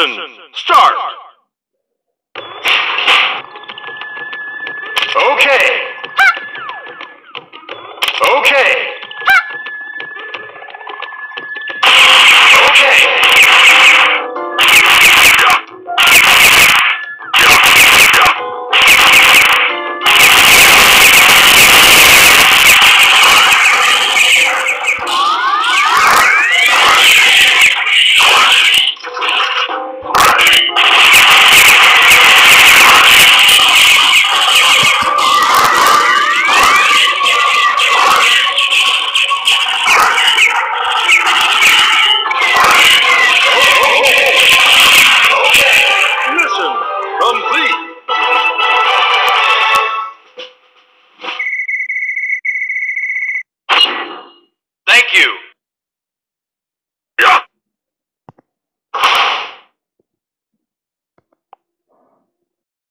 Ignition! Start! Okay! Okay! Thank you.